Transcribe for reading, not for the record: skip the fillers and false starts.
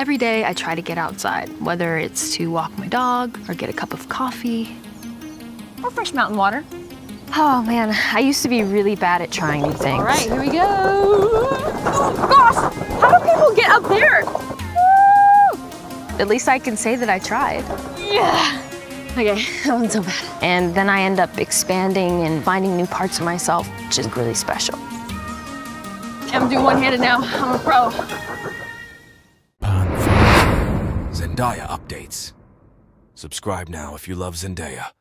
Every day I try to get outside, whether it's to walk my dog or get a cup of coffee. Or fresh mountain water. Oh man, I used to be really bad at trying new things. All right, here we go. Oh gosh, how do people get up there? Woo! At least I can say that I tried. Yeah. Okay, that wasn't so bad. And then I end up expanding and finding new parts of myself, which is really special. I'm doing one-handed now. I'm a pro. Zendaya updates. Subscribe now if you love Zendaya.